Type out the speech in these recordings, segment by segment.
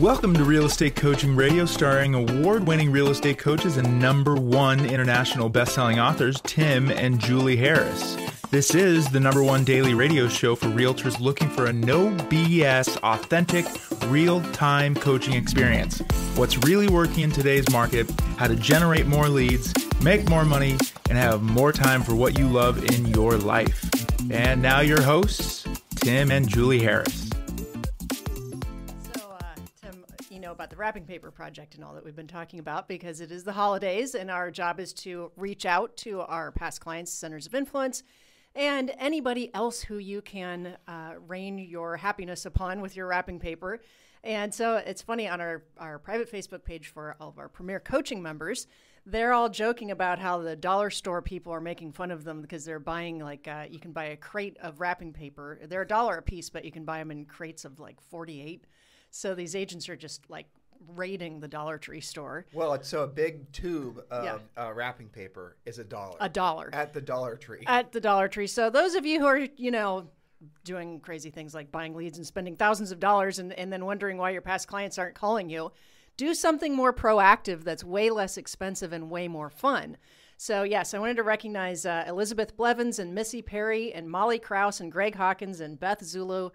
Welcome to Real Estate Coaching Radio, starring award-winning real estate coaches and #1 international best-selling authors, Tim and Julie Harris. This is the #1 daily radio show for realtors looking for a no BS, authentic, real-time coaching experience. What's really working in today's market, how to generate more leads, make more money, and have more time for what you love in your life. And now your hosts, Tim and Julie Harris. About the Wrapping Paper Project and all that we've been talking about, because it is the holidays and our job is to reach out to our past clients, centers of influence, and anybody else who you can rain your happiness upon with your wrapping paper. And so it's funny, on our private Facebook page for all of our Premier Coaching members, they're all joking about how the dollar store people are making fun of them because they're buying, like, you can buy a crate of wrapping paper. They're $1 a piece, but you can buy them in crates of like 48. So these agents are just like raiding the Dollar Tree store. Well, it's, so a big tube of wrapping paper is $1. $1 at the Dollar Tree. At the Dollar Tree. So those of you who are, you know, doing crazy things like buying leads and spending thousands of dollars and then wondering why your past clients aren't calling you, do something more proactive that's way less expensive and way more fun. So yes, I wanted to recognize Elizabeth Blevins and Missy Perry and Molly Krauss and Greg Hawkins and Beth Zulo,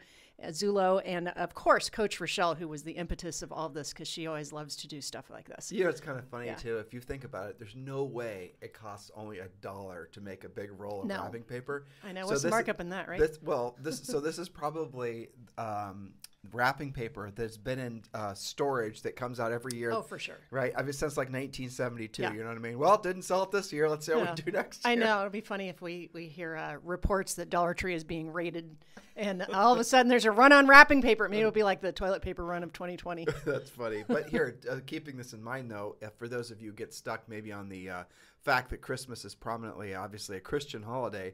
and of course Coach Rochelle, who was the impetus of all of this, because she always loves to do stuff like this. You know, it's kind of funny too, if you think about it, there's no way it costs only $1 to make a big roll of wrapping paper. I know, so what's the markup in that, right? So this is probably wrapping paper that's been in storage that comes out every year. Oh, for sure. Right? I mean, since like 1972, you know what I mean? Well, it didn't sell it this year. Let's see what we do next year. I know. It'll be funny if we hear reports that Dollar Tree is being raided and all of a sudden there's a run on wrapping paper. I mean, it'll be like the toilet paper run of 2020. That's funny. But here, keeping this in mind though, if for those of you who get stuck maybe on the fact that Christmas is prominently, obviously, a Christian holiday,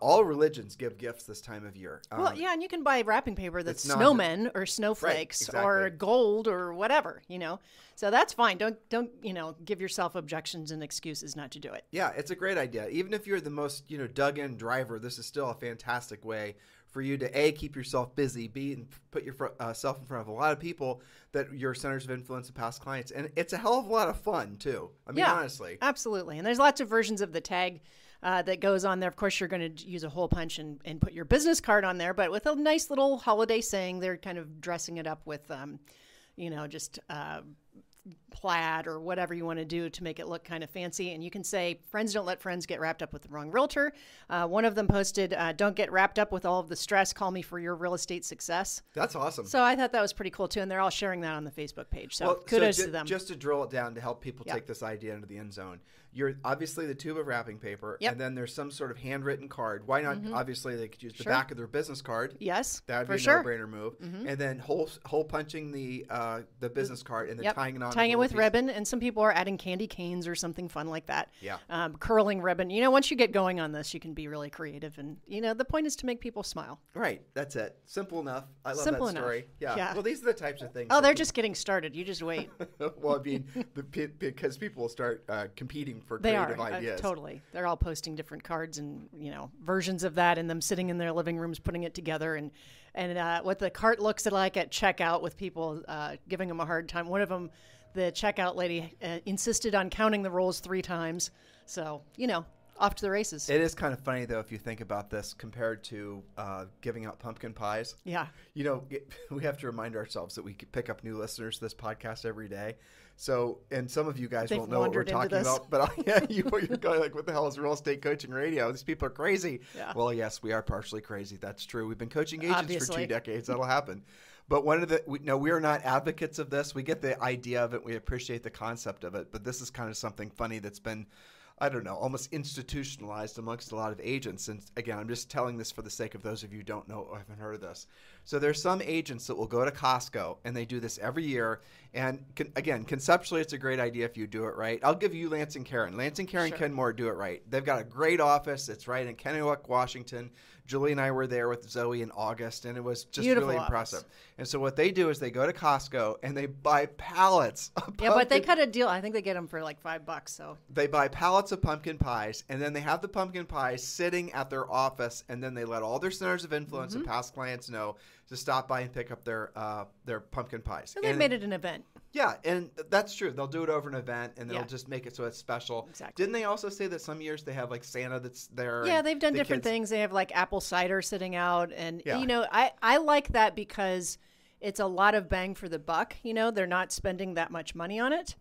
all religions give gifts this time of year. Well, yeah, and you can buy wrapping paper that's snowmen or snowflakes or gold or whatever, you know. So that's fine. Don't, you know, give yourself objections and excuses not to do it. Yeah, it's a great idea. Even if you're the most, you know, dug-in driver, this is still a fantastic way for you to, A, keep yourself busy, B, and put yourself in front of a lot of people that your centers of influence and past clients. And it's a hell of a lot of fun, too. I mean, honestly. Absolutely. And there's lots of versions of the tag that goes on there. Of course, you're going to use a hole punch and put your business card on there, but with a nice little holiday saying, they're kind of dressing it up with, you know, just plaid or whatever you want to do to make it look kind of fancy. And you can say, friends don't let friends get wrapped up with the wrong realtor. One of them posted, don't get wrapped up with all of the stress. Call me for your real estate success. That's awesome. So I thought that was pretty cool too. And they're all sharing that on the Facebook page. So kudos to them. Just to drill it down to help people take this idea into the end zone. You're obviously the tube of wrapping paper, and then there's some sort of handwritten card. Why not? Obviously, they could use the back of their business card. Yes, that would be a no-brainer move. And then hole punching the business card and then tying it on. Tying it with ribbon, and some people are adding candy canes or something fun like that. Yeah, curling ribbon. You know, once you get going on this, you can be really creative, and you know, the point is to make people smile. Right, that's it. Simple enough. I love that story. Yeah. Well, these are the types of things. Oh, they're just getting started. You just wait. Well, I mean, because people will start competing for creative ideas. Totally. They're all posting different cards and, you know, versions of that, and them sitting in their living rooms putting it together, and what the cart looks like at checkout, with people giving them a hard time. One of them, the checkout lady, insisted on counting the rolls 3 times. So, you know, off to the races. It is kind of funny though, if you think about this compared to giving out pumpkin pies. Yeah. You know, we have to remind ourselves that we pick up new listeners to this podcast every day. So, and some of you guys won't know what we're talking about, but you're going like, what the hell is real estate coaching radio? These people are crazy. Yeah. Well, yes, we are partially crazy. That's true. We've been coaching agents for 2 decades. That'll happen. But one of the, we are not advocates of this. We get the idea of it. We appreciate the concept of it, but this is kind of something funny that's been, I don't know, almost institutionalized amongst a lot of agents. And again, I'm just telling this for the sake of those of you who don't know or haven't heard of this. So there's some agents that will go to Costco, and they do this every year. And again, conceptually, it's a great idea if you do it right. I'll give you Lance and Karen. Lance and Karen Kenmore do it right. They've got a great office. It's right in Kennewick, Washington. Julie and I were there with Zoe in August, and it was just really impressive. And so what they do is they go to Costco, and they buy pallets of pumpkin. Yeah, but they cut a deal. I think they get them for like $5. So they buy pallets of pumpkin pies, and then they have the pumpkin pies sitting at their office, and then they let all their centers of influence and past clients know to stop by and pick up their pumpkin pies. And they made it an event. Yeah, and that's true. They'll do it over an event, and they'll just make it so it's special. Exactly. Didn't they also say that some years they have, like, Santa that's there? Yeah, they've done different things. They have, like, apple cider sitting out. And, you know, I like that because it's a lot of bang for the buck. You know, they're not spending that much money on it.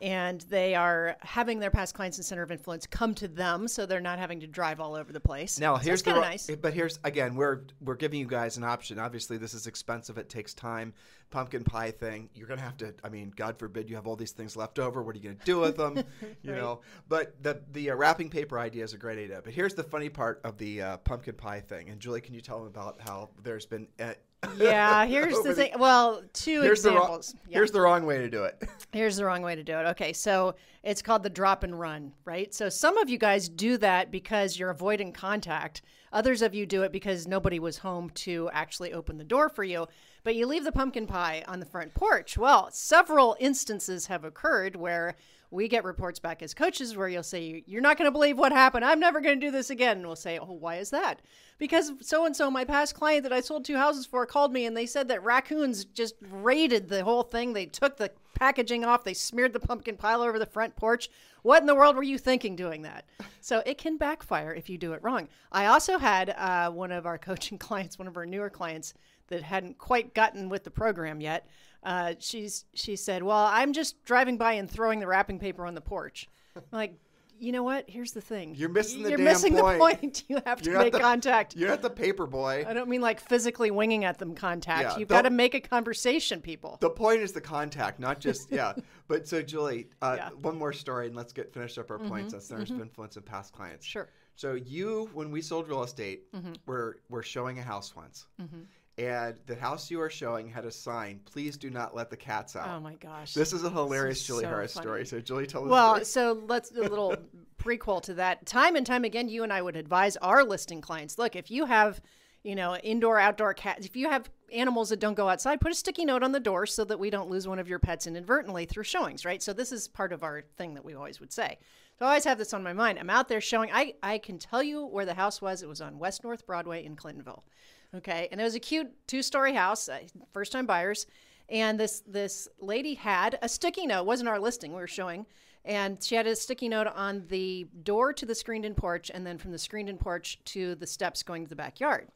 And they are having their past clients and center of influence come to them, so they're not having to drive all over the place. Now, here's kind of nice. But here's again, we're giving you guys an option. Obviously, this is expensive. It takes time. Pumpkin pie thing, you're gonna have to. I mean, God forbid you have all these things left over. What are you gonna do with them? You know. But the wrapping paper idea is a great idea. But here's the funny part of the pumpkin pie thing. And Julie, can you tell them about how there's been? Yeah, here's the thing. Well, two examples. Here's the wrong way to do it. Here's the wrong way to do it. Okay, so it's called the drop and run, right? So some of you guys do that because you're avoiding contact. Others of you do it because nobody was home to actually open the door for you. But you leave the pumpkin pie on the front porch. Well, several instances have occurred where we get reports back as coaches where you'll say, you're not going to believe what happened. I'm never going to do this again. And we'll say, oh, why is that? Because so-and-so, my past client that I sold 2 houses for, called me and they said that raccoons just raided the whole thing. They took the packaging off. They smeared the pumpkin pie over the front porch. What in the world were you thinking doing that? So it can backfire if you do it wrong. I also had one of our coaching clients, one of our newer clients that hadn't quite gotten with the program yet. She said, well, I'm just driving by and throwing the wrapping paper on the porch. I'm like, you know what? Here's the thing. You're missing the point. You have to make contact. You're not the paper boy. I don't mean like physically winging at them contact. Yeah, you've got to make a conversation, people. The point is the contact, not just, But so, Julie, one more story, and let's get finished up our points on centers of influence and past clients. Sure. So you, when we sold real estate, we're showing a house once. And the house you are showing had a sign, please do not let the cats out. Oh, my gosh. This is a hilarious Julie Harris story. So, Julie, tell us. Well, so let's do a little prequel to that. Time and time again, you and I would advise our listing clients, look, if you have, you know, indoor, outdoor cats, if you have animals that don't go outside, put a sticky note on the door so that we don't lose one of your pets inadvertently through showings, right? So this is part of our thing that we always would say. So I always have this on my mind. I'm out there showing. I can tell you where the house was. It was on West North Broadway in Clintonville. Okay, and it was a cute 2-story house, first-time buyers, and this lady had a sticky note. It wasn't our listing we were showing, and she had a sticky note on the door to the screened-in porch, and then from the screened-in porch to the steps going to the backyard.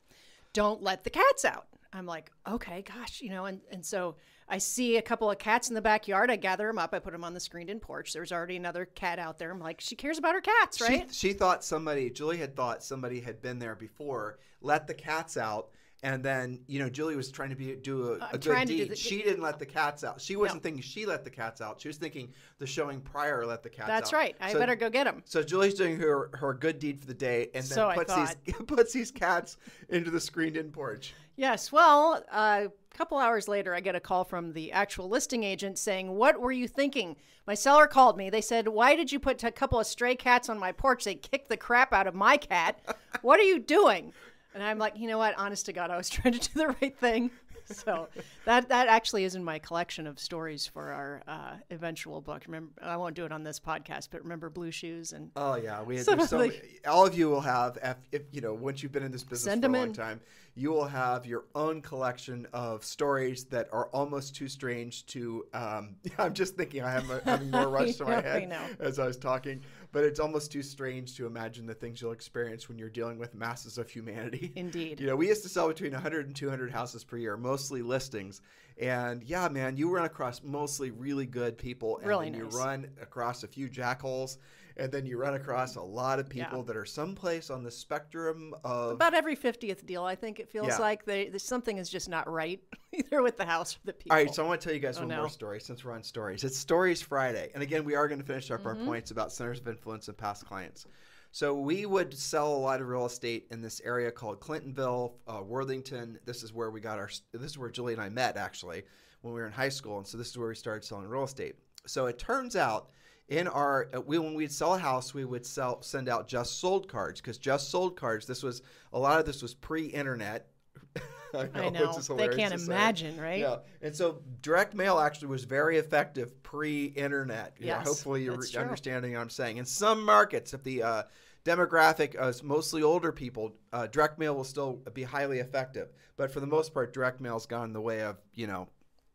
Don't let the cats out. I'm like, okay, gosh, you know, and so I see a couple of cats in the backyard. I gather them up. I put them on the screened-in porch. There was already another cat out there. I'm like, she cares about her cats, right? She thought Julie had thought somebody had been there before, let the cats out, and then, you know, Julie was trying to do a good deed. She didn't let the cats out. She wasn't thinking she let the cats out. She was thinking the showing prior let the cats out. That's right. I better go get them. So Julie's doing her good deed for the day, and then puts these cats into the screened-in porch. Yes. Well, a couple hours later, I get a call from the actual listing agent saying, what were you thinking? My seller called me. They said, why did you put a couple of stray cats on my porch? They kicked the crap out of my cat. What are you doing? And I'm like, you know what? Honest to God, I was trying to do the right thing. So that actually is in my collection of stories for our eventual book. Remember, I won't do it on this podcast, but remember Blue Shoes and all of you will have, if you know, once you've been in this business for a long time, you will have your own collection of stories that are almost too strange to. I'm just thinking I have having more rush to my head as I was talking, but it's almost too strange to imagine the things you'll experience when you're dealing with masses of humanity. Indeed. You know, we used to sell between 100 and 200 houses per year, mostly listings, and yeah, man, you run across mostly really good people, and really you run across a few jackholes. And then you run across a lot of people that are someplace on the spectrum of about every 50th deal. I think it feels like something is just not right either with the house or the people. All right, so I want to tell you guys one more story since we're on stories. It's Stories Friday, and again, we are going to finish up our points about centers of influence and past clients. So we would sell a lot of real estate in this area called Clintonville, Worthington. This is where we got this is where Julie and I met actually when we were in high school, and so this is where we started selling real estate. So it turns out. When we'd sell a house, we would send out just sold cards because just sold cards. A lot of this was pre-internet. I know. They can't imagine, right? Yeah. And so direct mail actually was very effective pre-internet. Hopefully you're understanding what I'm saying. In some markets, if the demographic is mostly older people, direct mail will still be highly effective. But for the most part, direct mail's gone the way of, you know,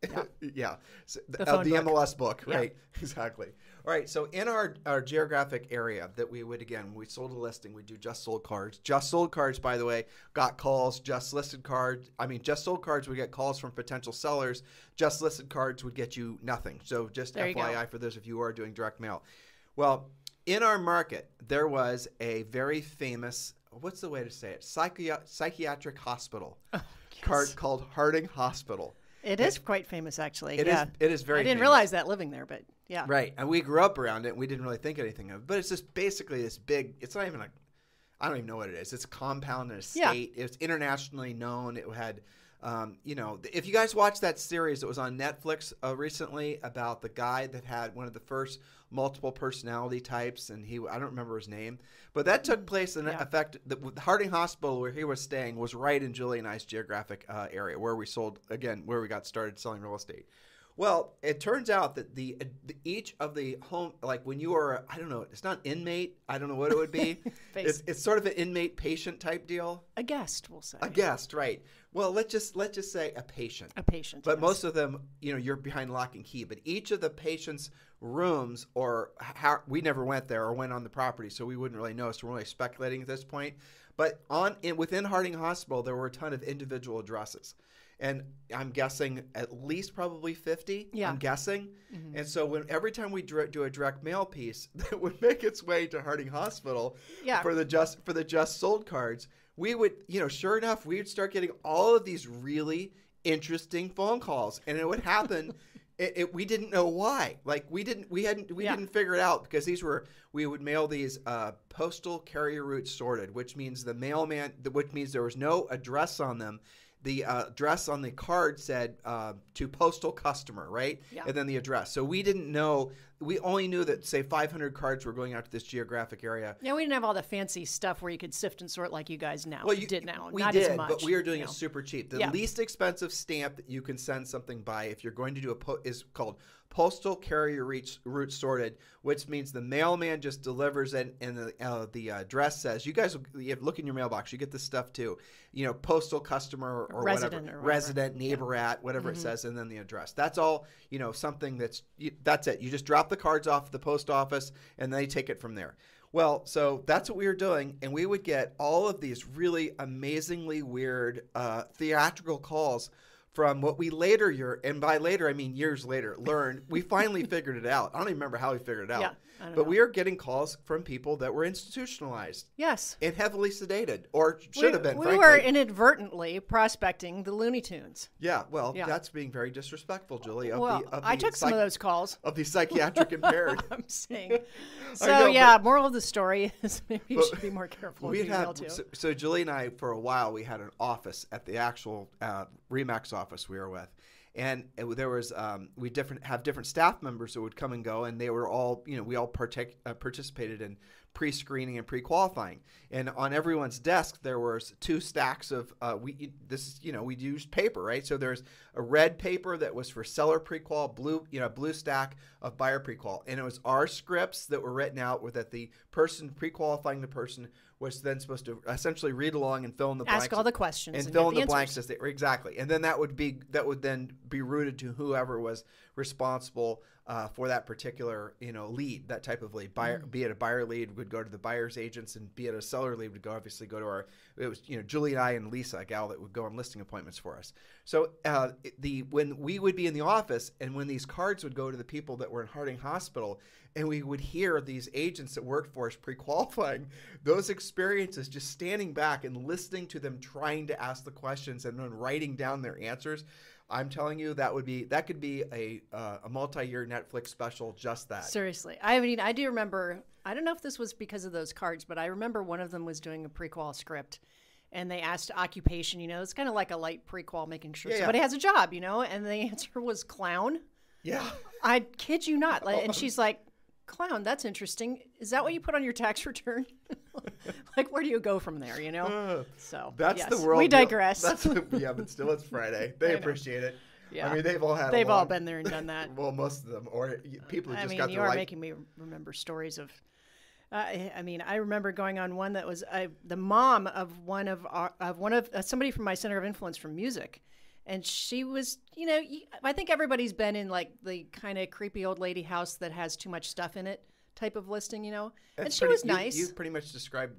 yeah, yeah. So the MLS book, right? Yeah. Exactly. All right. So in our geographic area that we would, again, when we sold a listing, we do just sold cards. Just sold cards, by the way, got calls. Just listed cards, I mean, just sold cards would get calls from potential sellers. Just listed cards would get you nothing. So just FYI for those of you who are doing direct mail. Well, in our market, there was a very famous, what's the way to say it? Psychiatric hospital, oh, yes, card called Harding Hospital. It is quite famous, actually. It is very famous. I didn't realize that living there, but yeah. Right. And we grew up around it, and we didn't really think anything of it. But it's just basically this big – it's not even a – I don't even know what it is. It's a compound in a state. Yeah. It's internationally known. It had you know, if you guys watched that series that was on Netflix recently about the guy that had one of the first multiple personality types, and he – I don't remember his name. But that took place in effect – the Harding Hospital where he was staying was right in Julie and I's geographic area where we sold – again, where we got started selling real estate. Well, it turns out that each of the home, like when you are, I don't know, it's not inmate. I don't know what it would be. It's sort of an inmate patient type deal. A guest, we'll say. A guest, right? Well, let's just say a patient. A patient. But yes, most of them, you know, you're behind lock and key. But each of the patients' rooms, or how, we never went there or went on the property, so we wouldn't really know. So we're only speculating at this point. But within Harding Hospital, there were a ton of individual addresses. And I'm guessing at least probably 50, yeah, I'm guessing. Mm-hmm. And so every time we do a direct mail piece that would make its way to Harding Hospital, yeah, for the just sold cards, we would, you know, sure enough, we would start getting all of these really interesting phone calls. And it would happen. We didn't know why. Like we didn't figure it out, because these were, we would mail these postal carrier routes sorted, which means the mailman, which means there was no address on them. The address on the card said to postal customer, right? Yeah. And then the address. So we didn't know. We only knew that, say, 500 cards were going out to this geographic area. Yeah, we didn't have all the fancy stuff where you could sift and sort like you guys now. Well, you did now. We not did, as much, but we were doing it super cheap. The least expensive stamp that you can send something by, if you're going to do is called postal carrier route sorted, which means the mailman just delivers it, and the address says, you guys, look in your mailbox, you get this stuff too. You know, postal customer or resident, whatever. Resident, neighbor at, whatever it says, and then the address. That's all, you know, something that's it. You just drop the cards off the post office, and they take it from there. Well, so that's what we were doing, and we would get all of these really amazingly weird theatrical calls from what we later and by later I mean years later, learned. We finally figured it out. I don't even remember how we figured it out. Yeah, but we are getting calls from people that were institutionalized. Yes. And heavily sedated, or should have been, frankly. We were inadvertently prospecting the Looney Tunes. Yeah, well, that's being very disrespectful, Julie. I took some of those calls. Of the psychiatric impaired. I'm saying. So, moral of the story is maybe you should be more careful. So Julie and I, for a while, we had an office at the actual REMAX office we were with. And there was we have different staff members that would come and go, and they were all, you know, we all participated in pre-screening and pre-qualifying. And on everyone's desk there was two stacks of we'd use paper, right? So there's a red paper that was for seller pre-qual, blue stack of buyer pre-qual, and it was our scripts that were written out with that the person pre-qualifying the person was then supposed to essentially read along and fill in the blanks. Ask all the questions and fill in the blanks as they were. Exactly. And then that would then be routed to whoever was responsible for that particular, you know, lead, that type of lead. Buyer, be it a buyer lead would go to the buyer's agents, and be it a seller lead would go to our, it was, you know, Julie and I and Lisa, a gal that would go on listing appointments for us. So when we would be in the office, and when these cards would go to the people that were in Harding Hospital, and we would hear these agents that worked for us pre-qualifying, those experiences, just standing back and listening to them trying to ask the questions and then writing down their answers. I'm telling you, that could be a multi-year Netflix special, just that. Seriously. I mean, I do remember, I don't know if this was because of those cards, but I remember one of them was doing a prequel script, and they asked occupation, you know, it's kind of like a light prequel, making sure somebody has a job, you know, and the answer was clown. Yeah. I kid you not. And she's like, clown, that's interesting. Is that what you put on your tax return? Like, where do you go from there, you know? So that's the world. We digress. But still, it's Friday. They appreciate it. Yeah. I mean, they've all been there and done that. Well, most of them, or people who just got their life. I mean, you are making me remember stories of I mean, I remember going on one that was the mom of somebody from my center of influence for music. And she was, you know, I think everybody's been in like the kind of creepy old lady house that has too much stuff in it type of listing, you know. And she was nice. You pretty much described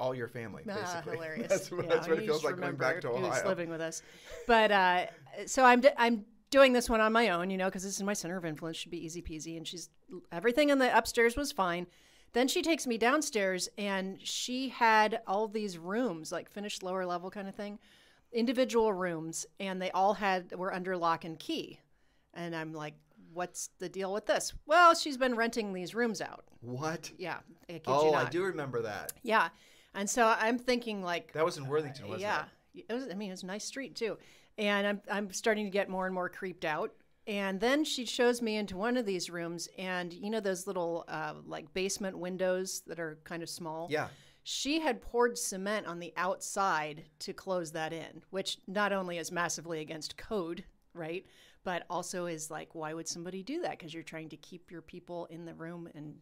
all your family, basically. Hilarious. That's what it feels like going back to Ohio. Who's living with us. But so I'm doing this one on my own, you know, because this is my center of influence. Should be easy peasy. And everything in the upstairs was fine. Then she takes me downstairs, and she had all these rooms, like finished lower level kind of thing, individual rooms, and they all were under lock and key. And I'm like, what's the deal with this? Well, she's been renting these rooms out. What? Yeah. I do remember that. Yeah. And so I'm thinking, like, that was in Worthington, wasn't it? Yeah. I mean, it's a nice street too. And I'm starting to get more and more creeped out. And then she shows me into one of these rooms, and you know those little like basement windows that are kind of small? Yeah. She had poured cement on the outside to close that in, which not only is massively against code, right, but also is like, why would somebody do that? Because you're trying to keep your people in the room. And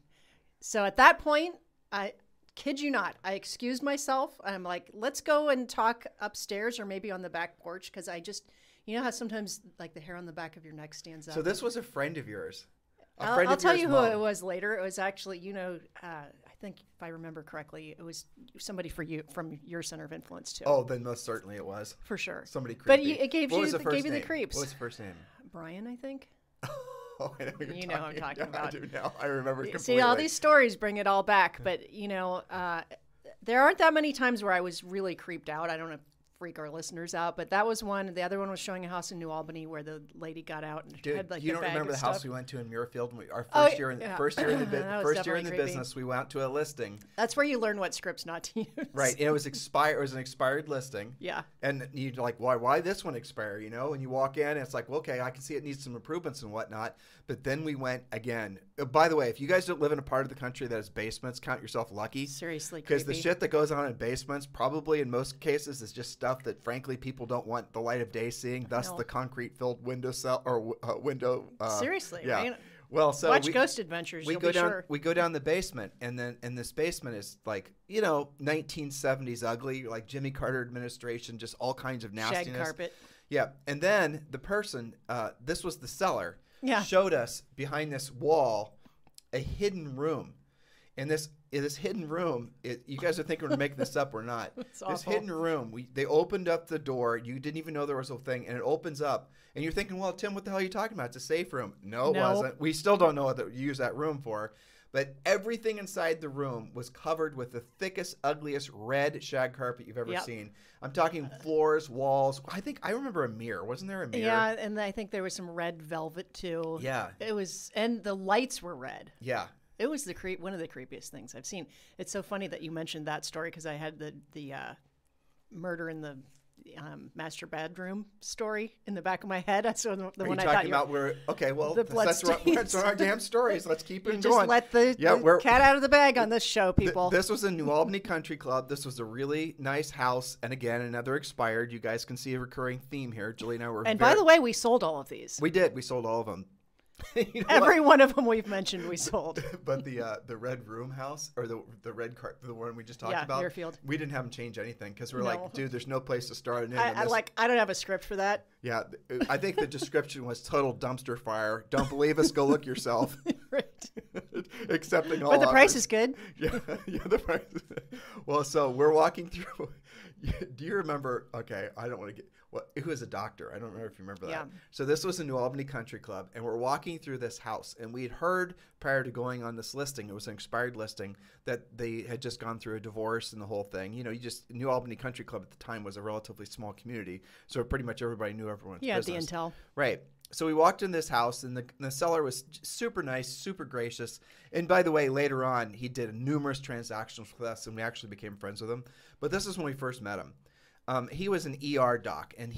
so at that point, I kid you not, I excused myself. I'm like, let's go and talk upstairs or maybe on the back porch, because I just, you know how sometimes like the hair on the back of your neck stands up. So this was a friend of yours. I'll tell you who it was later. It was actually, you know, I think if I remember correctly, it was somebody from your center of influence too. Oh, then most certainly it was. For sure. Somebody creepy. But it gave you the creeps. What was the first name? Brian, I think. Oh, I know what you know who I'm talking about. I do now. I remember completely. See, all these stories bring it all back. But, you know, there aren't that many times where I was really creeped out. I don't know. Freak our listeners out, but that was one. The other one was showing a house in New Albany where the lady got out and had like you don't remember the house we went to in Muirfield? Our first year in the business, we went out to a listing. That's where you learn what scripts not to use. Right, and it was an expired listing. Yeah, and you're like, why this one expire? You know, and you walk in, and it's like, well, okay, I can see it needs some improvements and whatnot. But then we went again. By the way, if you guys don't live in a part of the country that has basements, count yourself lucky. Seriously, because the shit that goes on in basements, probably in most cases, is just stuff that frankly people don't want the light of day seeing, thus the concrete filled window. Seriously, yeah. Right? Well, so watch Ghost Adventures. We go down the basement, and this basement is like, you know, 1970s ugly, like Jimmy Carter administration, just all kinds of nastiness. Shag carpet. Yeah, and then the person, this was the seller, showed us behind this wall a hidden room, and this hidden room, you guys are thinking we're making this up, we're not. This hidden room, they opened up the door. You didn't even know there was a thing, and it opens up. And you're thinking, well, Tim, what the hell are you talking about? It's a safe room. No, it wasn't. We still don't know what you use that room for. But everything inside the room was covered with the thickest, ugliest red shag carpet you've ever seen. I'm talking floors, walls. I think I remember a mirror. Wasn't there a mirror? Yeah, and I think there was some red velvet too. Yeah. It was, and the lights were red. Yeah. It was one of the creepiest things I've seen. It's so funny that you mentioned that story, because I had the murder in the master bedroom story in the back of my head. That's the one I thought you were talking about. That's our damn stories. Let's keep it going. Just let the cat out of the bag on this show, people. This was in New Albany Country Club. This was a really nice house, and again, another expired. You guys can see a recurring theme here. Julie and I were. And by the way, we sold all of these. We did. We sold all of them. You know every one of them we've mentioned we sold. But the red room house, or the red cart, the one we just talked about, Muirfield. We didn't have them change anything, because we're like, dude, there's no place to start. I don't have a script for that. Yeah, I think the description was total dumpster fire. Don't believe us? Go look yourself. Right. Accepting all. But the price is good. Yeah, the price. Well, so we're walking through. Do you remember? Okay, I don't want to get. Well, who was a doctor? I don't remember if you remember that. So this was in New Albany Country Club, and we're walking through this house, and we had heard prior to going on this listing, it was an expired listing, that they had just gone through a divorce and the whole thing. You know, New Albany Country Club at the time was a relatively small community, so pretty much everybody knew everyone's business. The intel. Right. So we walked in this house, and the seller was super nice, super gracious. And by the way, later on, he did numerous transactions with us, and we actually became friends with him. But this is when we first met him. He was an ER doc, and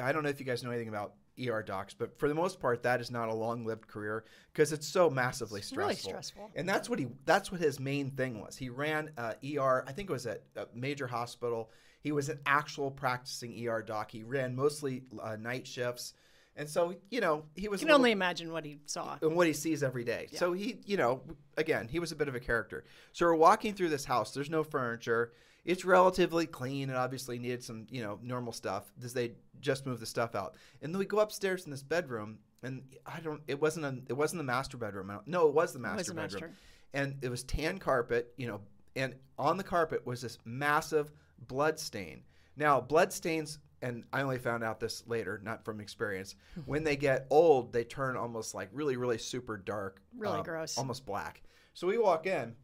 I don't know if you guys know anything about ER docs, but for the most part, that is not a long-lived career, because it's so massively stressful. Really stressful. And that's what his main thing was. He ran ER, I think it was at a major hospital. He was an actual practicing ER doc. He ran mostly night shifts. And so, you know, he was... You can only imagine what he saw. And what he sees every day. Yeah. So he, you know, again, he was a bit of a character. So we're walking through this house. There's no furniture. It's relatively clean and obviously needed some, you know, normal stuff because they just moved the stuff out. And then we go upstairs in this bedroom, and I don't... It wasn't the master bedroom. No, it was the master bedroom. And it was tan carpet, you know, and on the carpet was this massive blood stain. Now, blood stains... And I only found out this later, not from experience. When they get old, they turn almost like really, really super dark. Really gross. Almost black. So we walk in,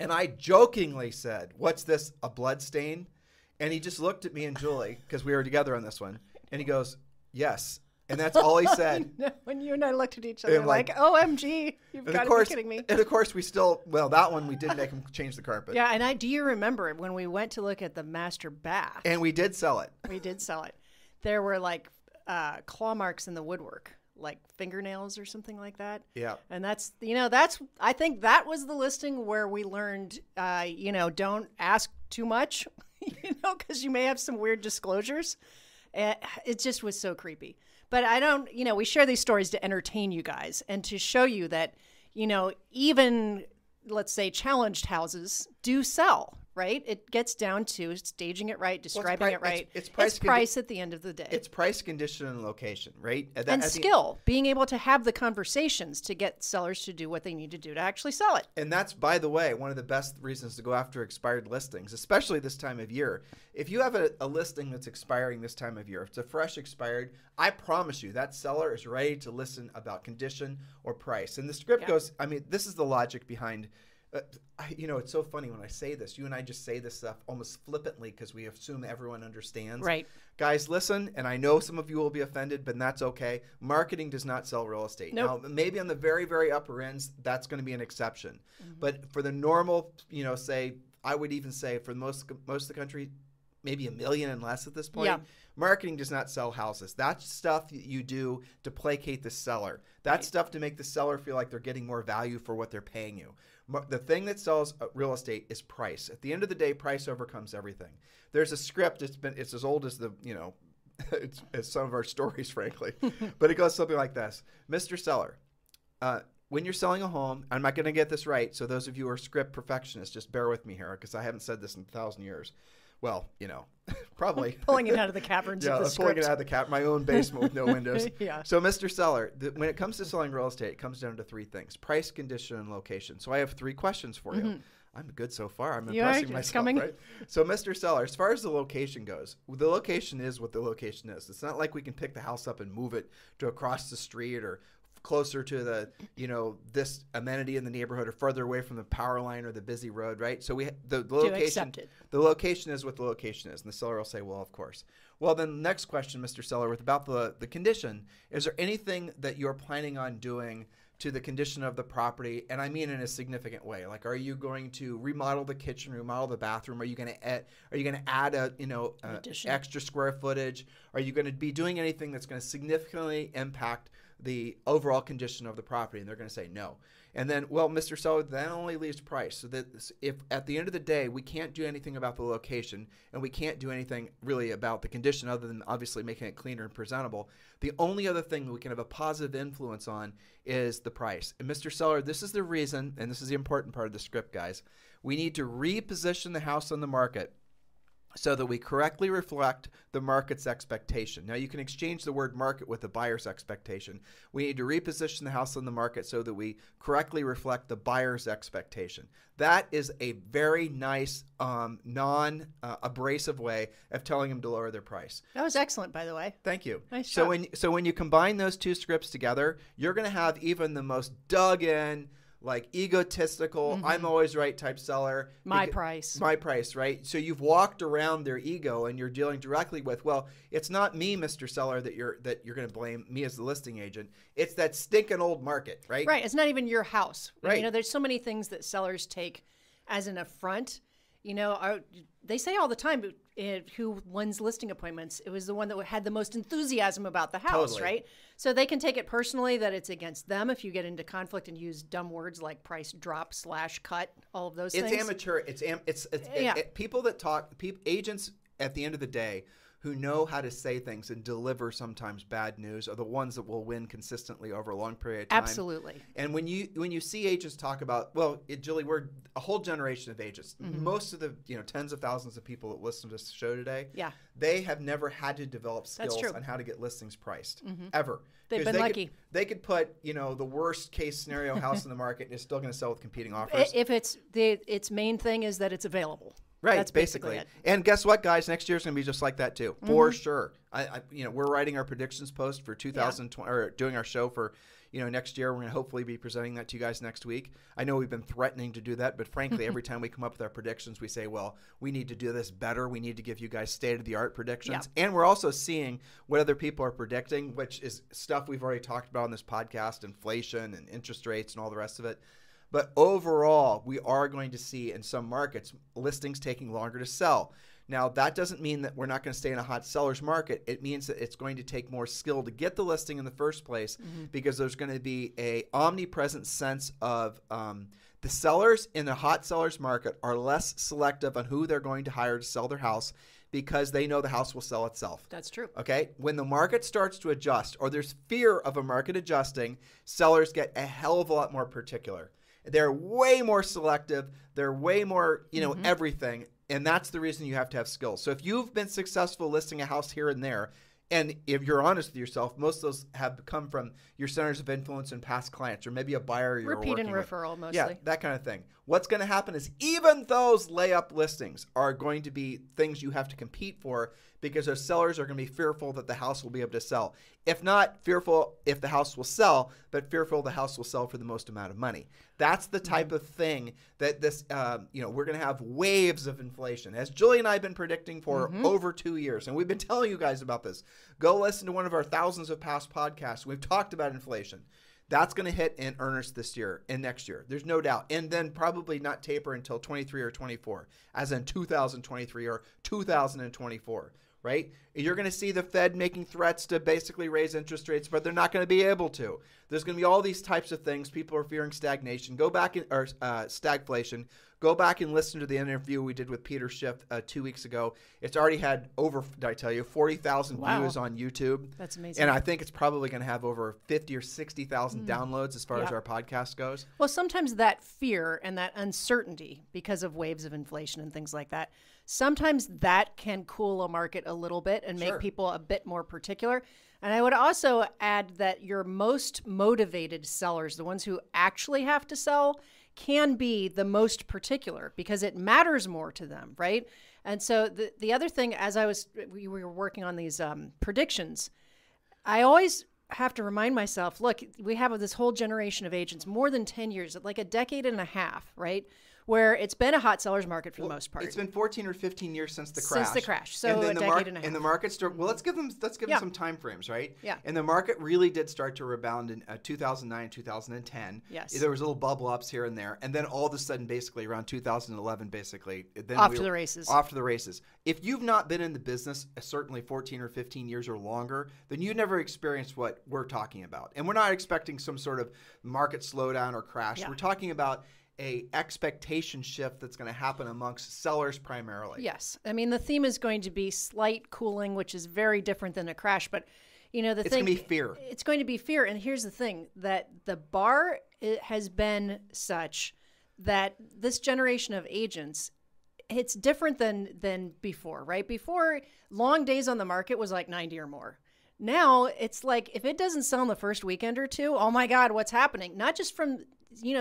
and I jokingly said, "What's this, a blood stain?" And he just looked at me and Julie, because we were together on this one, and he goes, "Yes." And that's all he said. When you and I looked at each other, like, OMG, you've got to be kidding me. And, of course, we still – well, that one we did make him change the carpet. Yeah, and I do you remember when we went to look at the master bath. And we did sell it. We did sell it. There were, like, claw marks in the woodwork, like fingernails or something like that. Yeah. And that's – you know, that's – I think that was the listing where we learned, you know, don't ask too much, you know, because you may have some weird disclosures. It just was so creepy. But I don't, you know, we share these stories to entertain you guys and to show you that, you know, even, let's say, challenged houses do sell, right? It gets down to staging it right, describing it right. It's price at the end of the day. It's price, condition, and location, right? And skill, being able to have the conversations to get sellers to do what they need to do to actually sell it. And that's, by the way, one of the best reasons to go after expired listings, especially this time of year. If you have a listing that's expiring this time of year, if it's a fresh expired, I promise you that seller is ready to listen about condition or price. And the script goes, I mean, this is the logic behind, you know, it's so funny when I say this. You and I just say this stuff almost flippantly because we assume everyone understands. Right. Guys, listen, and I know some of you will be offended, but that's okay. Marketing does not sell real estate. Nope. Now, maybe on the very, very upper ends, that's going to be an exception. Mm-hmm. But for the normal, you know, say, I would even say for most of the country, maybe a million and less at this point. Yeah. Marketing does not sell houses. That's stuff you do to placate the seller. That's stuff to make the seller feel like they're getting more value for what they're paying you. The thing that sells real estate is price. At the end of the day, price overcomes everything. There's a script. It's as old as the, you know, as some of our stories, frankly. But it goes something like this. Mr. Seller, when you're selling a home, I'm not going to get this right. So those of you who are script perfectionists, just bear with me here because I haven't said this in a 1,000 years. Well, you know, probably. Pulling it out of the caverns of the script. Pulling it out of the my own basement with no windows. So, Mr. Seller, when it comes to selling real estate, it comes down to three things: price, condition, and location. So I have three questions for you. I'm good so far. I'm impressing myself, right? So, Mr. Seller, as far as the location goes, the location is what the location is. It's not like we can pick the house up and move it to across the street or closer to the, you know, this amenity in the neighborhood or further away from the power line or the busy road, right? So we the location, the location is what the location is. And the seller will say, well, of course. Well, then the next question, Mr. Seller, with about the condition, is there anything that you're planning on doing to the condition of the property? And I mean in a significant way. Like, are you going to remodel the kitchen, remodel the bathroom? Are you going to add a, you know, extra square footage? Are you going to be doing anything that's going to significantly impact the overall condition of the property? And they're going to say no. And then, well, Mr. Seller, that only leaves price. So that if at the end of the day we can't do anything about the location and we can't do anything really about the condition other than obviously making it cleaner and presentable, the only other thing that we can have a positive influence on is the price. And Mr. Seller, this is the reason, and this is the important part of the script, guys, we need to reposition the house on the market so that we correctly reflect the market's expectation. Now, you can exchange the word market with the buyer's expectation. We need to reposition the house on the market so that we correctly reflect the buyer's expectation. That is a very nice, non-abrasive way of telling them to lower their price. That was excellent, by the way. Thank you. Nice job. So when you combine those two scripts together, you're going to have even the most dug-in, like egotistical, I'm always right type seller. My price, right? So you've walked around their ego and you're dealing directly with, well, it's not me, Mr. Seller, that you're going to blame me as the listing agent. It's that stinking old market, right? Right. It's not even your house. Right. You know, there's so many things that sellers take as an affront. You know, they say all the time who wins listing appointments. It was the one that had the most enthusiasm about the house, right? So they can take it personally that it's against them if you get into conflict and use dumb words like price drop, slash cut, all of those things. It's amateur. It's people that talk, agents at the end of the day who know how to say things and deliver sometimes bad news are the ones that will win consistently over a long period of time. Absolutely. And when you see agents talk about, well, Julie, we're a whole generation of agents. Mm-hmm. Most of the tens of thousands of people that listen to this show today, yeah, they have never had to develop skills on how to get listings priced, mm-hmm, ever. They've been lucky. They could put the worst case scenario house in the market, and it's still going to sell with competing offers. If its main thing is that it's available. Right, that's basically it. And guess what, guys? Next year's going to be just like that, too, mm-hmm, for sure. We're writing our predictions post for 2020, yeah, or doing our show for, next year. We're going to hopefully be presenting that to you guys next week. I know we've been threatening to do that, but frankly, every time we come up with our predictions, we say, well, we need to do this better. We need to give you guys state-of-the-art predictions. Yeah. And we're also seeing what other people are predicting, which is stuff we've already talked about on this podcast, inflation and interest rates and all the rest of it. But overall, we are going to see in some markets listings taking longer to sell. Now, that doesn't mean that we're not going to stay in a hot seller's market. It means that it's going to take more skill to get the listing in the first place, mm-hmm, because there's going to be an omnipresent sense of the sellers in the hot seller's market are less selective on who they're going to hire to sell their house, because they know the house will sell itself. That's true. Okay? When the market starts to adjust, or there's fear of a market adjusting, sellers get a hell of a lot more particular. They're way more selective. They're way more, mm-hmm, everything. And that's the reason you have to have skills. So if you've been successful listing a house here and there, and if you're honest with yourself, most of those have come from your centers of influence and past clients, or maybe a buyer you're working with. Repeat and referral, mostly. Yeah, that kind of thing. What's going to happen is even those layup listings are going to be things you have to compete for, because those sellers are going to be fearful that the house will be able to sell. If not fearful if the house will sell, but fearful the house will sell for the most amount of money. That's the type of thing that this, we're going to have waves of inflation, as Julie and I have been predicting for, mm-hmm, over 2 years. And we've been telling you guys about this. Go listen to one of our thousands of past podcasts. We've talked about inflation. That's going to hit in earnest this year and next year. There's no doubt. And then probably not taper until 23 or 24, as in 2023 or 2024. Right? You're going to see the Fed making threats to basically raise interest rates, but they're not going to be able to. There's going to be all these types of things. People are fearing stagnation. Go back in, or stagflation. Go back and listen to the interview we did with Peter Schiff 2 weeks ago. It's already had over, did I tell you, 40,000 views on YouTube. That's amazing. And I think it's probably going to have over 50 or 60,000 downloads as far as our podcast goes. Well, sometimes that fear and that uncertainty because of waves of inflation and things like that, sometimes that can cool a market a little bit and make people a bit more particular. And I would also add that your most motivated sellers, the ones who actually have to sell, can be the most particular because it matters more to them, right? And so the other thing, as we were working on these predictions, I always have to remind myself, look, we have this whole generation of agents, more than 10 years, like a decade and a half, right? Where it's been a hot seller's market for the most part. It's been 14 or 15 years since the crash. So a decade and a half. And the market started. Well, let's give them some time frames, right? Yeah. And the market really did start to rebound in 2009, 2010. Yes. There was little bubble ups here and there, and then all of a sudden, basically around 2011, off to the races. Off to the races. If you've not been in the business certainly 14 or 15 years or longer, then you never experienced what we're talking about. And we're not expecting some sort of market slowdown or crash. Yeah. We're talking about a expectation shift that's going to happen amongst sellers primarily. Yes. I mean, the theme is going to be slight cooling, which is very different than a crash. But, it's going to be fear. It's going to be fear. And here's the thing, that the bar has been such that this generation of agents, it's different than before, right? Before, long days on the market was like 90 or more. Now, it's like, if it doesn't sell in the first weekend or two, oh my God, what's happening? Not just from,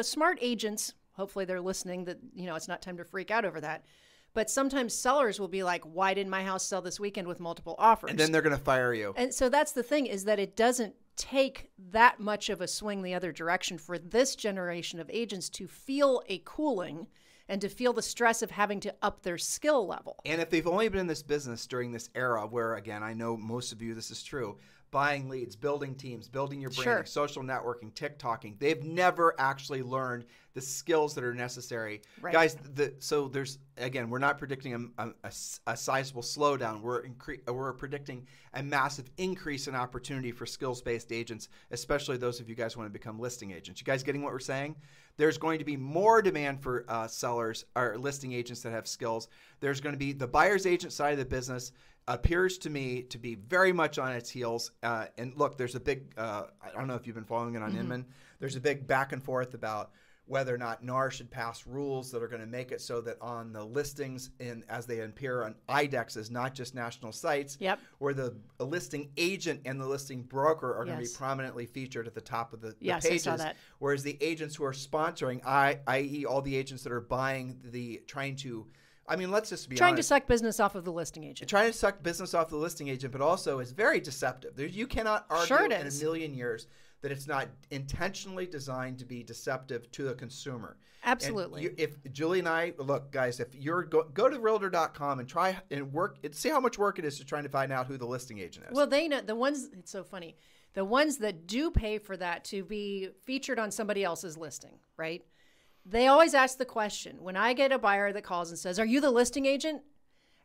smart agents. Hopefully they're listening that, it's not time to freak out over that. But sometimes sellers will be like, why didn't my house sell this weekend with multiple offers? And then they're going to fire you. And so that's the thing, is that it doesn't take that much of a swing the other direction for this generation of agents to feel a cooling and to feel the stress of having to up their skill level. And if they've only been in this business during this era where, again, I know most of you this is true, buying leads, building teams, building your branding, social networking, TikToking, they've never actually learned the skills that are necessary. Right. Guys, so there's, again, we're not predicting a sizable slowdown. We're predicting a massive increase in opportunity for skills-based agents, especially those of you guys who want to become listing agents. You guys getting what we're saying? There's going to be more demand for sellers or listing agents that have skills. There's going to be the buyer's agent side of the business appears to me to be very much on its heels. And look, there's a big, I don't know if you've been following it on Inman, there's a big back and forth about whether or not NAR should pass rules that are going to make it so that on the listings and as they appear on IDEXs, not just national sites, yep, where the listing agent and the listing broker are, yes, going to be prominently featured at the top of the yes, pages. I saw that. Whereas the agents who are sponsoring, i.e. all the agents that are buying the, let's just be honest. Trying to suck business off of the listing agent. Trying to suck business off the listing agent, but also is very deceptive. You cannot argue in a million years that it's not intentionally designed to be deceptive to the consumer. Absolutely. And if Julie and I, look, guys, if you're go to realtor.com and try and see how much work it is to trying to find out who the listing agent is. Well, they know the ones. It's so funny. The ones that do pay for that to be featured on somebody else's listing, right? They always ask the question. When I get a buyer that calls and says, "Are you the listing agent?"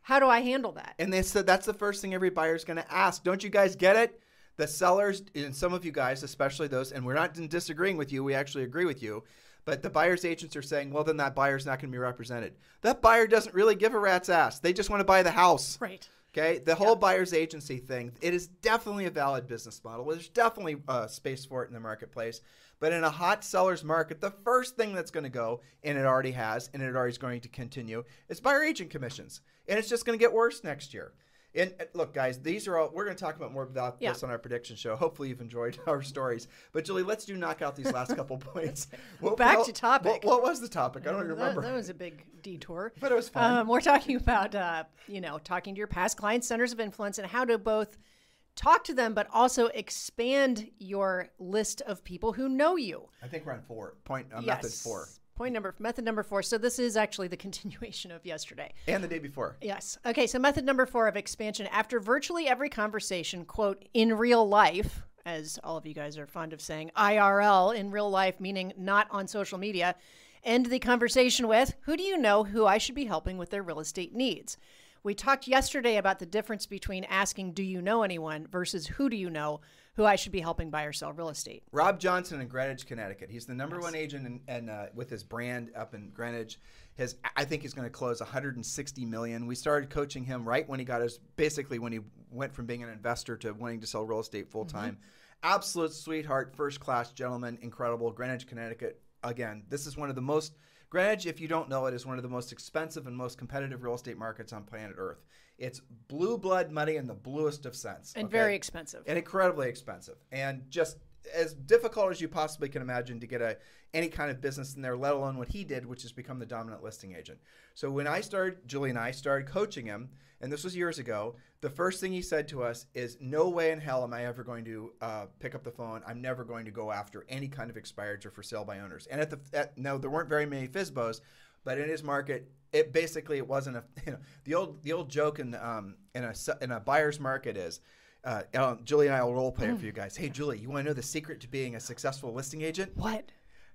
How do I handle that? And they said that's the first thing every buyer is going to ask. Don't you guys get it? The sellers, and some of you guys, especially those, and we're not disagreeing with you, we actually agree with you, but the buyer's agents are saying, well, then that buyer's not going to be represented. That buyer doesn't really give a rat's ass. They just want to buy the house. Right. Okay? The whole buyer's agency thing, it is definitely a valid business model. There's definitely space for it in the marketplace. But in a hot seller's market, the first thing that's going to go, and it already has, and it already is going to continue, is buyer agent commissions. And it's just going to get worse next year. And look, guys, these are all, we're going to talk about more about this on our prediction show. Hopefully you've enjoyed our stories. But Julie, let's knock out these last couple points. Back to topic. What was the topic? I don't remember. That was a big detour. But it was fun. We're talking about, talking to your past clients, centers of influence, and how to both talk to them, but also expand your list of people who know you. I think we're on method four. Method number four. So this is actually the continuation of yesterday. And the day before. Yes. Okay, so method number four of expansion. After virtually every conversation, quote, in real life, as all of you guys are fond of saying, IRL, in real life, meaning not on social media, end the conversation with, who do you know who I should be helping with their real estate needs? We talked yesterday about the difference between asking, do you know anyone, versus who do you know who I should be helping buy or sell real estate. Rob Johnson in Greenwich, Connecticut. He's the number one agent with his brand up in Greenwich. I think he's going to close $160 million. We started coaching him right when he got his, basically when he went from being an investor to wanting to sell real estate full time. Absolute sweetheart, first class gentleman, incredible. Greenwich, Connecticut. Again, this is one of the most, Greenwich, if you don't know it, is one of the most expensive and most competitive real estate markets on planet Earth. It's blue blood money in the bluest of sense. And very expensive. And incredibly expensive. And just as difficult as you possibly can imagine to get any kind of business in there, let alone what he did, which is become the dominant listing agent. So when Julie and I started coaching him, and this was years ago, the first thing he said to us is, no way in hell am I ever going to pick up the phone. I'm never going to go after any kind of expireds or for sale by owners. And there weren't very many FSBOs, but in his market, it basically wasn't a the old joke in a buyer's market is Julie and I will role play it for you guys. Hey Julie, you want to know the secret to being a successful listing agent? What?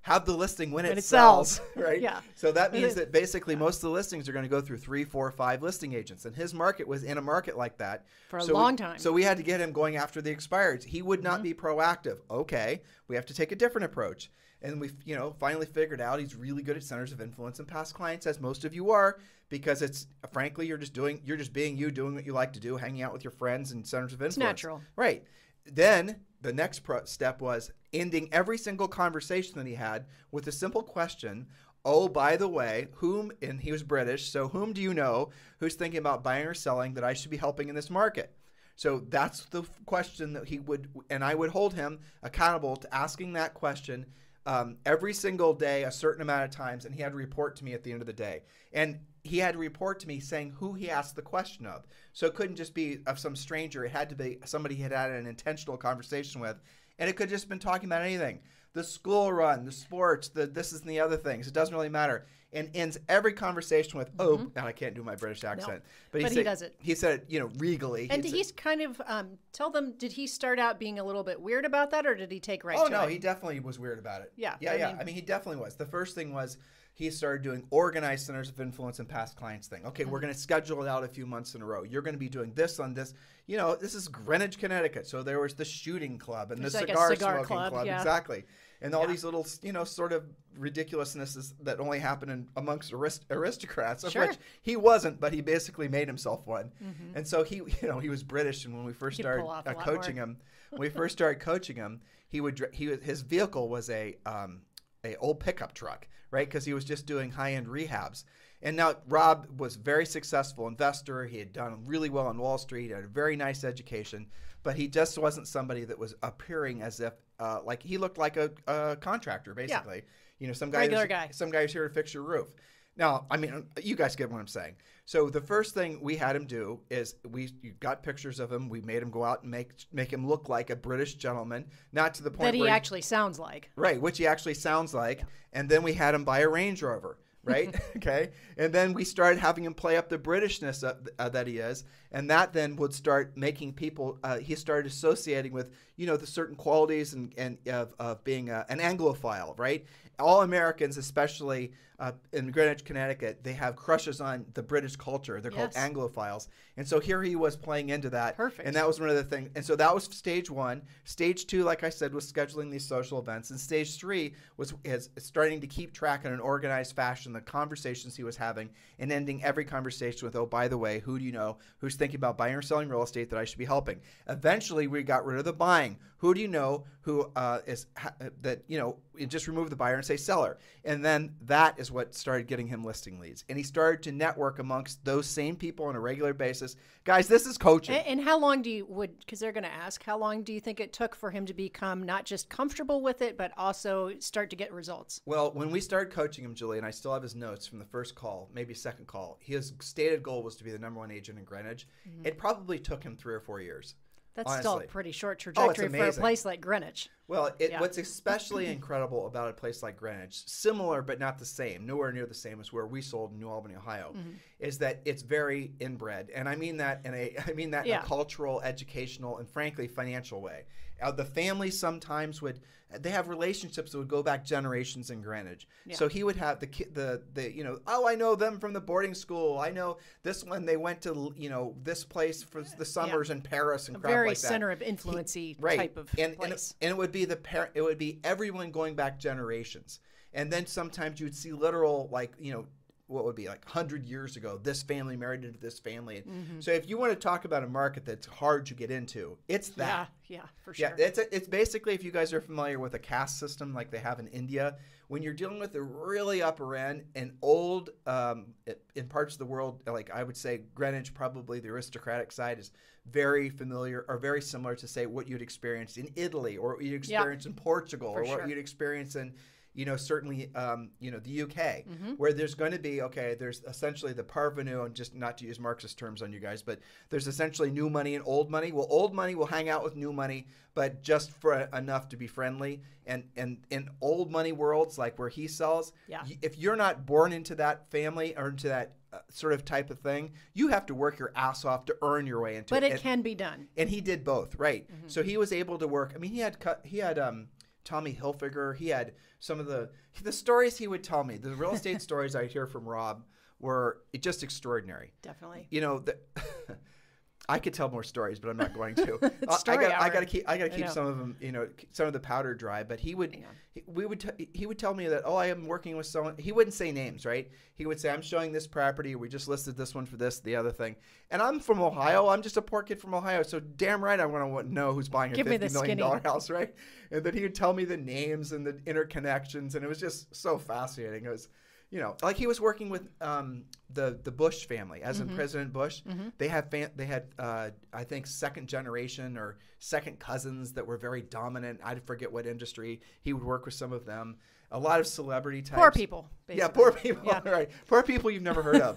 Have the listing when it sells, right? Yeah. So that means that basically most of the listings are going to go through 3, 4, 5 listing agents, and his market was in a market like that for a long time. So we had to get him going after the expireds. He would not be proactive. Okay, we have to take a different approach. And we've, finally figured out he's really good at centers of influence and past clients, as most of you are, because it's frankly you're just being you, doing what you like to do, hanging out with your friends and centers of influence. It's natural, right? Then the next step was ending every single conversation that he had with a simple question. Oh, by the way, and he was British, so whom do you know who's thinking about buying or selling that I should be helping in this market? So that's the question that I would hold him accountable to asking that question. Every single day, a certain amount of times, and he had to report to me at the end of the day. And he had to report to me saying who he asked the question of. So it couldn't just be of some stranger. It had to be somebody he had had an intentional conversation with, and it could have just been talking about anything. the school run, the sports, the this is and the other things. It doesn't really matter. And ends every conversation with, oh, and I can't do my British accent. No. But he does it. He said it, you know, regally. And did he kind of tell them, did he start out being a little bit weird about that, or did he take right to it? Oh, no, he definitely was weird about it. Yeah. Yeah, yeah. I mean, he definitely was. The first thing was he started doing organized centers of influence and past clients thing. Okay, we're going to schedule it out a few months in a row. You're going to be doing this on this. You know, this is Greenwich, Connecticut. So there was the shooting club and the cigar smoking club. Yeah. Exactly. And all these little, you know, sort of ridiculousnesses that only happen in, amongst aristocrats, of which he wasn't, but he basically made himself one. And so he, you know, he was British, and when we first started coaching him, he would, his vehicle was a old pickup truck, right? Because he was just doing high-end rehabs. And now Rob was a very successful investor. He had done really well on Wall Street, had a very nice education, but he just wasn't somebody that was appearing as if, like he looked like a contractor, basically. You know, some guy who's here to fix your roof. Now, I mean, you guys get what I'm saying. So the first thing we had him do is you got pictures of him. We made him go out and make him look like a British gentleman, not to the point that he actually sounds like. Right, which he actually sounds like. Yeah. And then we had him buy a Range Rover, right? Okay. And then we started having him play up the Britishness that he is. And that then would start making people, he started associating with, you know, the certain qualities of being an Anglophile, right? All Americans, especially in Greenwich, Connecticut, they have crushes on the British culture. They're called Anglophiles. And so here he was playing into that. Perfect. And that was one of the things. And so that was stage one. Stage two, like I said, was scheduling these social events. And stage three was starting to keep track in an organized fashion the conversations he was having and ending every conversation with, oh, by the way, who do you know who's thinking about buying or selling real estate that I should be helping? Eventually, we got rid of the buying. Who do you know who just remove the buyer and say seller. And then that is what started getting him listing leads. And he started to network amongst those same people on a regular basis. Guys, this is coaching. And how long do you, because they're going to ask, how long do you think it took for him to become not just comfortable with it, but also start to get results? Well, when we started coaching him, Julie, and I still have his notes from the first call, maybe second call, his stated goal was to be the #1 agent in Greenwich. It probably took him 3 or 4 years. That's honestly still a pretty short trajectory for a place like Greenwich. Well, what's especially incredible about a place like Greenwich, similar but not the same, nowhere near the same as where we sold in New Albany, Ohio, is that it's very inbred, and I mean that in a cultural, educational, and frankly financial way. The families sometimes they have relationships that would go back generations in Greenwich. So he would have the you know, oh, I know them from the boarding school. I know this one. They went to, you know, this place for the summers in Paris and crap like that. Very center of influency type of place. And it would be it would be everyone going back generations. And then sometimes you would see literal, like, you know, what would be like 100 years ago, this family married into this family. So if you want to talk about a market that's hard to get into, it's that. Yeah, for sure. Yeah, it's basically, if you guys are familiar with a caste system like they have in India, when you're dealing with the really upper end and old, in parts of the world, like I would say Greenwich, probably the aristocratic side is very familiar or very similar to, say, what you'd experience in Italy or what you'd experience in Portugal or what you'd experience in, you know, certainly, you know, the UK, where there's going to be, okay, there's essentially the parvenu, and just not to use Marxist terms on you guys, but there's essentially new money and old money. Well, old money will hang out with new money, but just for enough to be friendly. And in old money worlds, like where he sells, if you're not born into that family or into that sort of type of thing, you have to work your ass off to earn your way into it. But it can be done. And he did both, right? So he was able to work. I mean, he had Tommy Hilfiger. He had some of the stories he would tell me. The real estate stories I hear from Rob were just extraordinary. Definitely. You know, I could tell more stories, but I'm not going to. I got to keep some of them, you know, some of the powder dry. But he would, he would tell me that, oh, I am working with someone. He wouldn't say names, right? He would say, I'm showing this property. We just listed this one for this, the other thing. And I'm from Ohio. I'm just a poor kid from Ohio. So damn right I want to know who's buying a $50 million house, right? And then he would tell me the names and the interconnections, and it was just so fascinating. It was. You know, like he was working with the Bush family, as in President Bush. They had I think second generation or second cousins that were very dominant. I forget what industry. He would work with some of them. A lot of celebrity types. Poor people, basically. Yeah, poor people. Yeah. Right, poor people you've never heard of.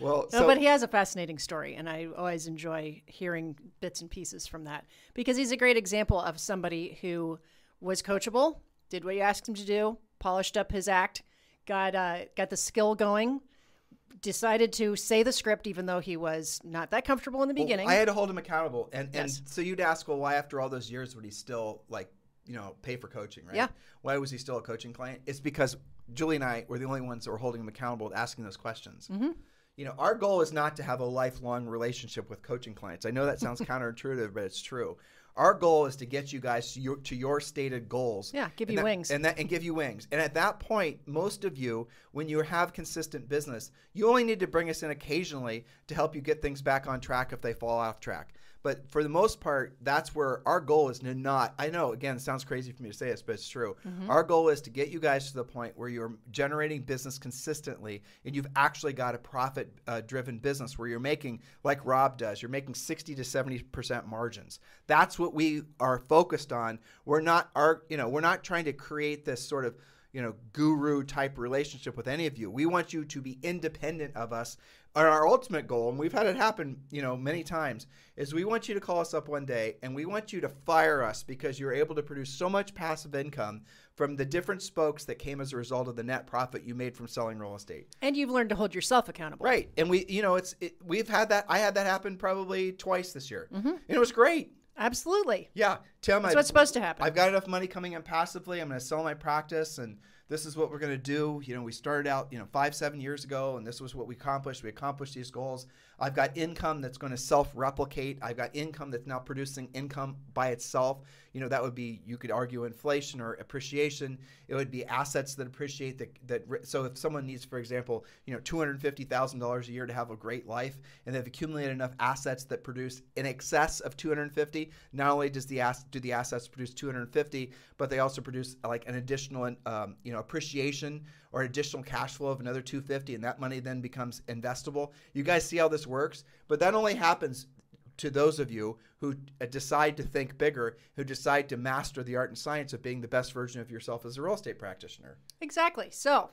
Well, no, but he has a fascinating story, and I always enjoy hearing bits and pieces from that because he's a great example of somebody who was coachable, did what you asked him to do, polished up his act, got the skill going, decided to say the script even though he was not that comfortable in the beginning. I had to hold him accountable. And so you'd ask, well, why after all those years would he still, like, you know, pay for coaching, right? Yeah. Why was he still a coaching client? It's because Julie and I were the only ones that were holding him accountable to asking those questions. Mm-hmm. You know, our goal is not to have a lifelong relationship with coaching clients. I know that sounds counterintuitive, but it's true. Our goal is to get you guys to your stated goals. Yeah, give you wings. And give you wings. And at that point, most of you, when you have consistent business, you only need to bring us in occasionally to help you get things back on track if they fall off track. But for the most part, that's where our goal is to not – I know, again, it sounds crazy for me to say this, but it's true. Mm-hmm. Our goal is to get you guys to the point where you're generating business consistently and you've actually got a profit-driven business where you're making, like Rob does, you're making 60 to 70% margins. That's what we are focused on. We're not we're not trying to create this sort of guru type relationship with any of you. We want you to be independent of us. And our ultimate goal, and we've had it happen, many times, is we want you to call us up one day and we want you to fire us because you're able to produce so much passive income from the different spokes that came as a result of the net profit you made from selling real estate. And you've learned to hold yourself accountable. Right. And we've had that. I had that happen probably twice this year. Mm-hmm. And it was great. Absolutely. Yeah. Tim, that's what's supposed to happen. I've got enough money coming in passively. I'm going to sell my practice, and this is what we're going to do. You know, we started out, 5-7 years ago, and this was what we accomplished. We accomplished these goals. I've got income that's going to self-replicate. I've got income that's now producing income by itself. That would be, you could argue, inflation or appreciation. It would be assets that appreciate that. So if someone needs, for example, $250,000 a year to have a great life, and they've accumulated enough assets that produce in excess of 250, not only does the assets produce 250, but they also produce like an additional, appreciation or additional cash flow of another 250, and that money then becomes investable. You guys see how this works? But that only happens to those of you who decide to think bigger, who decide to master the art and science of being the best version of yourself as a real estate practitioner. Exactly. So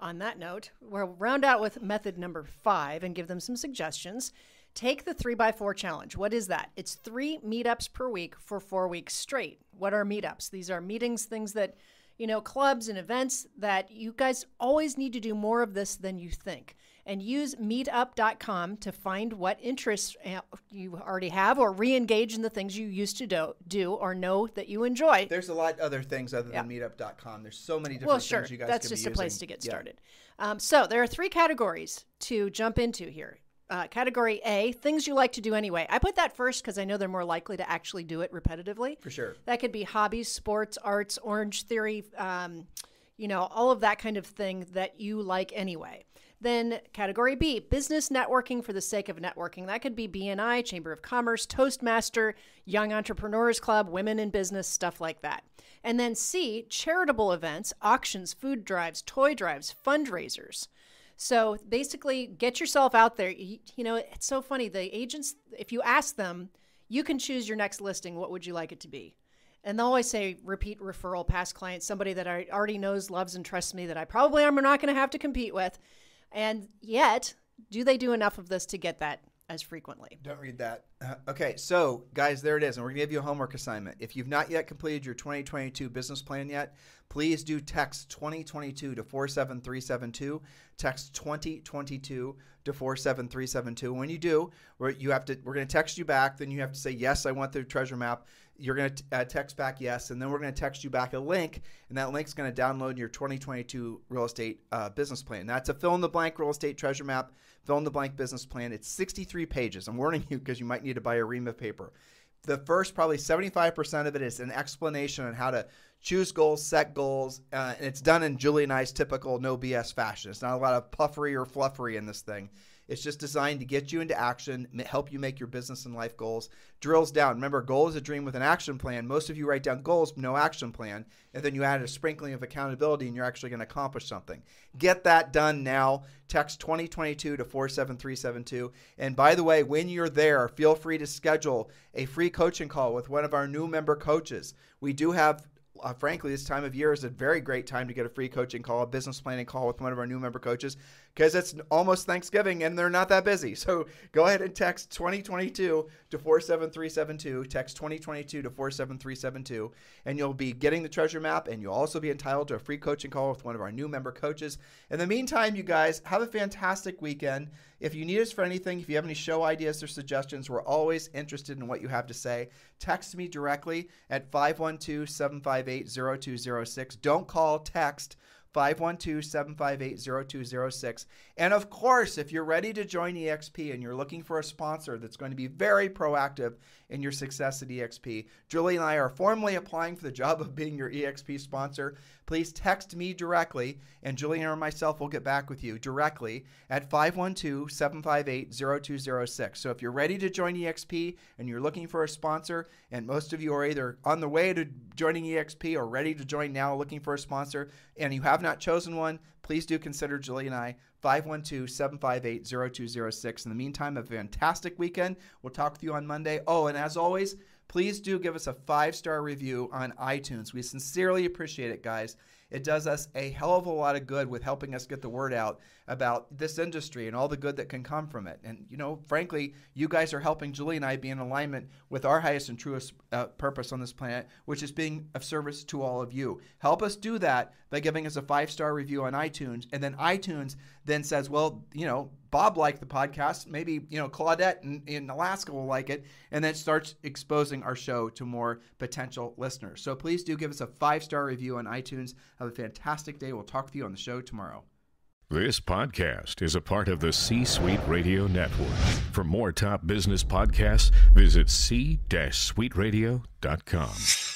on that note, we'll round out with method number 5 and give them some suggestions. Take the 3x4 challenge. What is that? It's 3 meetups per week for 4 weeks straight. What are meetups? These are meetings, things that, clubs and events that you guys always need to do more of this than you think. And use meetup.com to find what interests you already have or re-engage in the things you used to do or know that you enjoy. There's a lot of other things other than meetup.com. There's so many different things you guys could be using. Well, sure. That's just a place to get started. So there are 3 categories to jump into here. Category A, things you like to do anyway. I put that first because I know they're more likely to actually do it repetitively. For sure. That could be hobbies, sports, arts, Orange Theory, all of that kind of thing that you like anyway. Then category B, business networking for the sake of networking. That could be BNI, Chamber of Commerce, Toastmaster, Young Entrepreneurs Club, Women in Business, stuff like that. And then C, charitable events, auctions, food drives, toy drives, fundraisers. So basically, get yourself out there. It's so funny. The agents, if you ask them, you can choose your next listing. What would you like it to be? And they'll always say repeat referral, past client, somebody that I already knows, loves, and trusts me that I probably am not going to have to compete with. And yet, do they do enough of this to get that as frequently? Don't read that. Okay, so guys, there it is. And we're going to give you a homework assignment. If you've not yet completed your 2022 business plan yet, please do text 2022 to 47372. Text 2022 to 47372. When you do, we're going to text you back. Then you have to say, yes, I want the treasure map. You're going to text back yes, and then we're going to text you back a link, and that link's going to download your 2022 real estate business plan. That's a fill-in-the-blank real estate treasure map, fill-in-the-blank business plan. It's 63 pages. I'm warning you because you might need to buy a ream of paper. The first probably 75% of it is an explanation on how to choose goals, set goals, and it's done in Julie and I's typical no BS fashion. It's not a lot of puffery or fluffery in this thing. It's just designed to get you into action, help you make your business and life goals. Drills down. Remember, goal is a dream with an action plan. Most of you write down goals, no action plan, and then you add a sprinkling of accountability, and you're actually going to accomplish something. Get that done now. Text 2022 to 47372. And by the way, when you're there, feel free to schedule a free coaching call with one of our new member coaches. We do have... frankly, this time of year is a very great time to get a free coaching call, a business planning call with one of our new member coaches. because it's almost Thanksgiving and they're not that busy. So go ahead and text 2022 to 47372. Text 2022 to 47372, and you'll be getting the treasure map, and you'll also be entitled to a free coaching call with one of our new member coaches. In the meantime, you guys, have a fantastic weekend. If you need us for anything, if you have any show ideas or suggestions, we're always interested in what you have to say. Text me directly at 512-758-0206. Don't call, text 512-758-0206. And of course, if you're ready to join eXp and you're looking for a sponsor that's going to be very proactive in your success at eXp, Julie and I are formally applying for the job of being your eXp sponsor. Please text me directly, and Julie and myself will get back with you directly at 512-758-0206. So if you're ready to join eXp and you're looking for a sponsor, and most of you are either on the way to joining eXp or ready to join now looking for a sponsor, and you have not chosen one, please do consider Julie and I, 512-758-0206. In the meantime, have a fantastic weekend. We'll talk with you on Monday. Oh, and as always, please do give us a 5-star review on iTunes. We sincerely appreciate it, guys. It does us a hell of a lot of good with helping us get the word out about this industry and all the good that can come from it. And, you know, frankly, you guys are helping Julie and I be in alignment with our highest and truest purpose on this planet, which is being of service to all of you. Help us do that by giving us a 5-star review on iTunes. And then iTunes then says, well, you know, Bob liked the podcast. Maybe, you know, Claudette in Alaska will like it. And then it starts exposing our show to more potential listeners. So please do give us a 5-star review on iTunes. Have a fantastic day. We'll talk with you on the show tomorrow. This podcast is a part of the C-Suite Radio Network. For more top business podcasts, visit c-suiteradio.com.